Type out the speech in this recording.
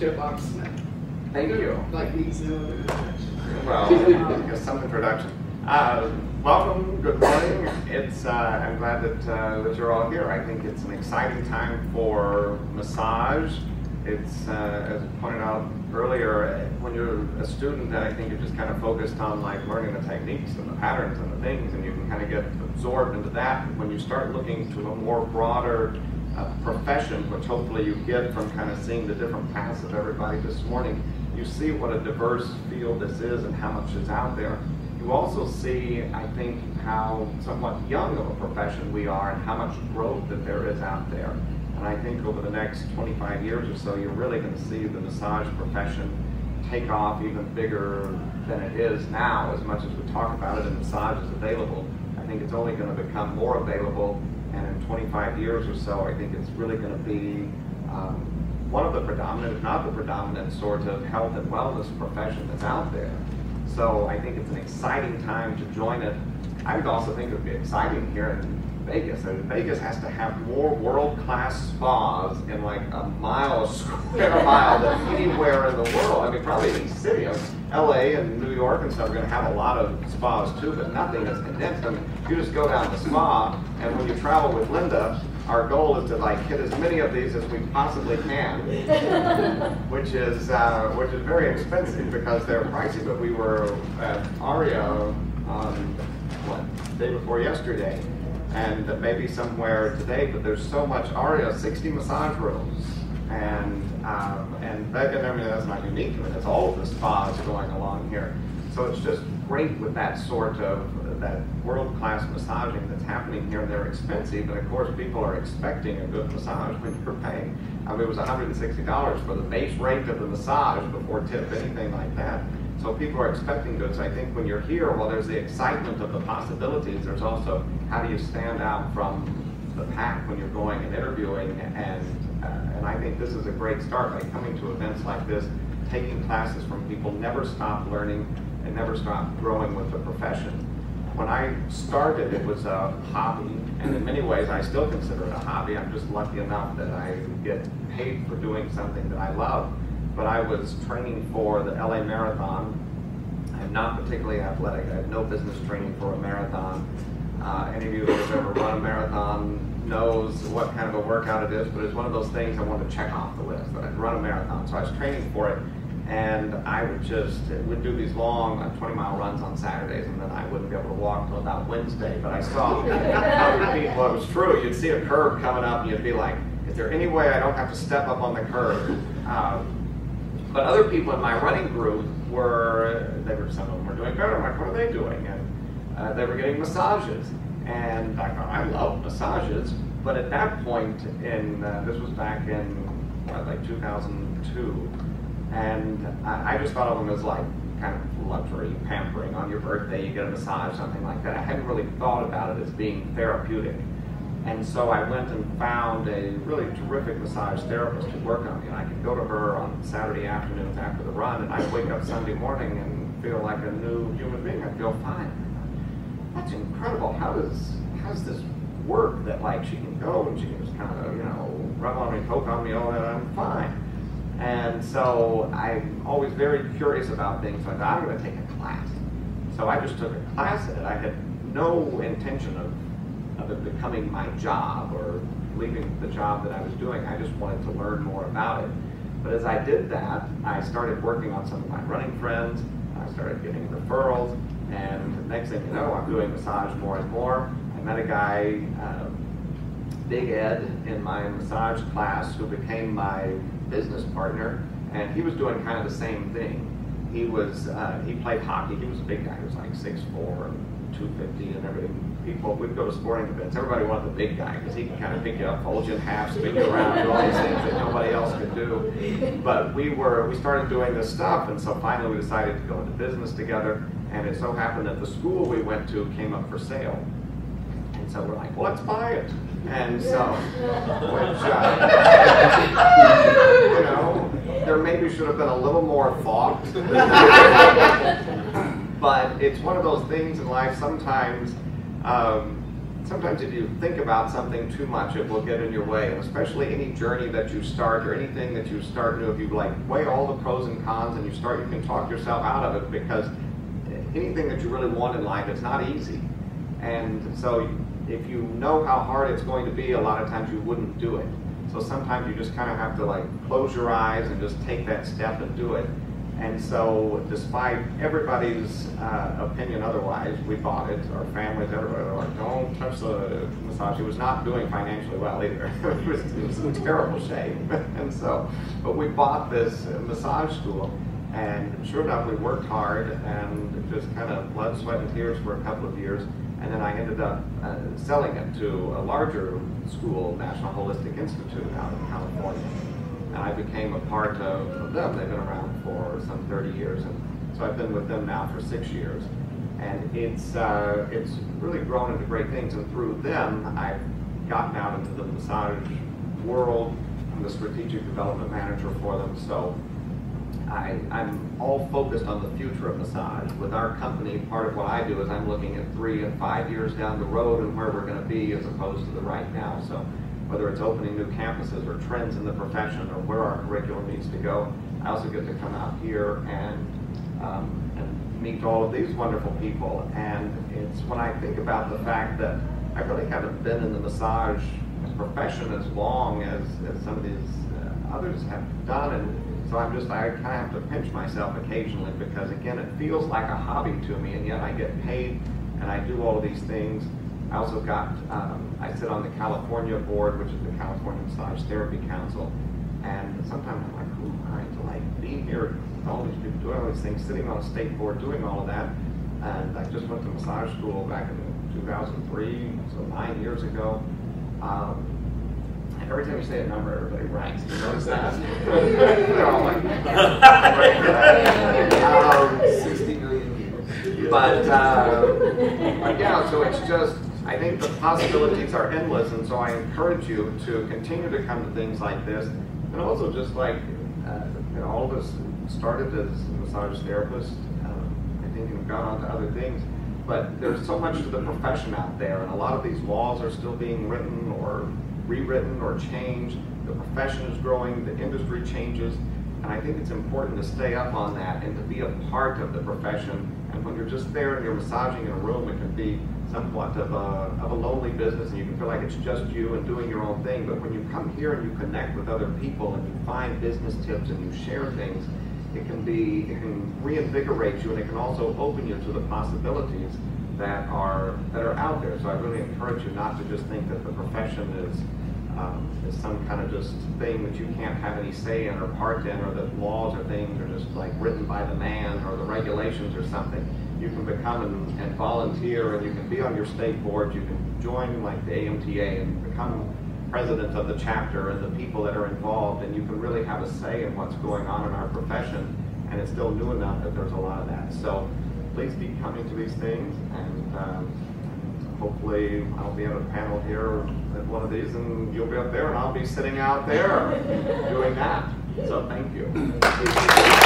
Joe Boxman. Thank you. Like needs no introduction. Well, just some introduction. Welcome, good morning. It's I'm glad that you're all here. I think it's an exciting time for massage. It's, as pointed out earlier, when you're a student, I think you're just kind of focused on like learning the techniques and the patterns and the things, and you can kind of get absorbed into that. When you start looking to a more broader profession, which hopefully you get from kind of seeing the different paths of everybody this morning, you see what a diverse field this is and how much is out there. You also see, I think, how somewhat young of a profession we are and how much growth that there is out there. And I think over the next 25 years or so, you're really going to see the massage profession take off even bigger than it is now. As much as we talk about it and massage is available, I think it's only going to become more available. And in 25 years or so, I think it's really going to be one of the predominant, if not the predominant, sort of health and wellness profession that's out there. So I think it's an exciting time to join it. I would also think it would be exciting here in Vegas. I mean, Vegas has to have more world-class spas in like a square mile than anywhere in the world. I mean, probably any city. LA and New York and stuff are going to have a lot of spas too, but nothing is condensed. I mean, you just go down to the spa, and when you travel with Linda, our goal is to like hit as many of these as we possibly can, which is very expensive because they're pricey. But we were at Aria what, the day before yesterday, and maybe somewhere today. But there's so much Aria, 60 massage rooms. And that, I mean, that's not unique. I mean, that's all of the spas going along here. So it's just great with that sort of that world-class massaging that's happening here. And they're expensive, but of course people are expecting a good massage when you're paying. I mean, it was $160 for the base rate of the massage before tip, anything like that. So people are expecting good. So I think when you're here, well, there's the excitement of the possibilities. There's also how do you stand out from the pack when you're going and interviewing and I think this is a great start by coming to events like this, taking classes from people, never stop learning and never stop growing with the profession. When I started, it was a hobby, and in many ways I still consider it a hobby. I'm just lucky enough that I get paid for doing something that I love. But I was training for the LA Marathon. I'm not particularly athletic. I have no business training for a marathon. Any of you who have ever run a marathon knows what kind of a workout it is, but it's one of those things I wanted to check off the list, that I'd run a marathon. So I was training for it, and I would just do these long 20-mile runs on Saturdays, and then I wouldn't be able to walk until about Wednesday. But I saw other people, it was true. You'd see a curb coming up, and you'd be like, is there any way I don't have to step up on the curb? But other people in my running group were, some of them were doing better. I'm like, what are they doing? And they were getting massages. And I thought, I love massages, but at that point, in this was back in like 2002, and I just thought of them as like kind of luxury pampering. On your birthday, you get a massage, something like that. I hadn't really thought about it as being therapeutic. And so I went and found a really terrific massage therapist to work on me. And I could go to her on Saturday afternoons after the run, and I'd wake up Sunday morning and feel like a new human being. I'd feel fine. That's incredible. How does this work that like she can go and she can just kind of, you know, rub on me, poke on me, all that, I'm fine. And so I'm always very curious about things, so I thought I'm going to take a class. So I just took a class in it. I had no intention of it becoming my job or leaving the job that I was doing. I just wanted to learn more about it. But as I did that, I started working on some of my running friends. I started getting referrals. And the next thing you know, I'm doing massage more and more. I met a guy, Big Ed, in my massage class who became my business partner, and he was doing kind of the same thing. He played hockey. He was a big guy. He was like 6'4" and 250 and everything. People, we'd go to sporting events. Everybody wanted the big guy because he could kind of pick you up, fold you in half, spin you around, do all these things that nobody else could do. But we started doing this stuff, and so finally we decided to go into business together. And it so happened that the school we went to came up for sale. And so we're like, well, let's buy it. And so, you know, there maybe should have been a little more thought. But it's one of those things in life sometimes sometimes if you think about something too much, it will get in your way, and especially any journey that you start or anything that you start new, if you like weigh all the pros and cons and you start, you can talk yourself out of it, because anything that you really want in life, it's not easy. And so if you know how hard it's going to be, a lot of times you wouldn't do it. So sometimes you just kind of have to like close your eyes and just take that step and do it. And so despite everybody's opinion otherwise, we bought it. Our families, everybody were like, don't touch the massage. He was not doing financially well either. It was in terrible shape. And so, but we bought this massage school, and sure enough, we worked hard and just kind of blood, sweat, and tears for a couple of years. And then I ended up selling it to a larger school, National Holistic Institute out in California. And I became a part of them. They've been around for some 30 years. And so I've been with them now for 6 years. And it's really grown into great things. And through them, I've gotten out into the massage world. I'm the strategic development manager for them. So I'm all focused on the future of massage. With our company, part of what I do is I'm looking at 3 and 5 years down the road and where we're going to be, as opposed to the right now. So whether it's opening new campuses or trends in the profession or where our curriculum needs to go, I also get to come out here and meet all of these wonderful people. And it's when I think about the fact that I really haven't been in the massage profession as long as some of these others have done. And so I kind of have to pinch myself occasionally, because again, it feels like a hobby to me, and yet I get paid and I do all of these things. I also got, I sit on the California board, which is the California Massage Therapy Council. And sometimes I'm like, who am I to like be here with all these people doing all these things, sitting on a state board, doing all of that. And I just went to massage school back in 2003, so 9 years ago. Every time you say a number, everybody writes. You notice that? They're all like, that. 60 million people. But, yeah, so it's just, I think the possibilities are endless, and so I encourage you to continue to come to things like this. And also, just like, you know, all of us started as massage therapists, I think, and got on to other things. But there's so much of the profession out there, and a lot of these laws are still being written or rewritten or changed. The profession is growing, the industry changes, and I think it's important to stay up on that and to be a part of the profession. And when you're just there and you're massaging in a room, it can be somewhat of a lonely business, and you can feel like it's just you and doing your own thing. But when you come here and you connect with other people and you find business tips and you share things, it can reinvigorate you, and it can also open you to the possibilities that are out there. So I really encourage you not to just think that the profession is some kind of just thing that you can't have any say in or part in, or that laws or things are just like written by the man or the regulations or something. You can become and volunteer, and you can be on your state board, you can join like the AMTA and become president of the chapter and the people that are involved, and you can really have a say in what's going on in our profession, and it's still new enough that there's a lot of that. So please keep coming to these things, and hopefully I'll be on a panel here at one of these, and you'll be up there, and I'll be sitting out there doing that. So thank you.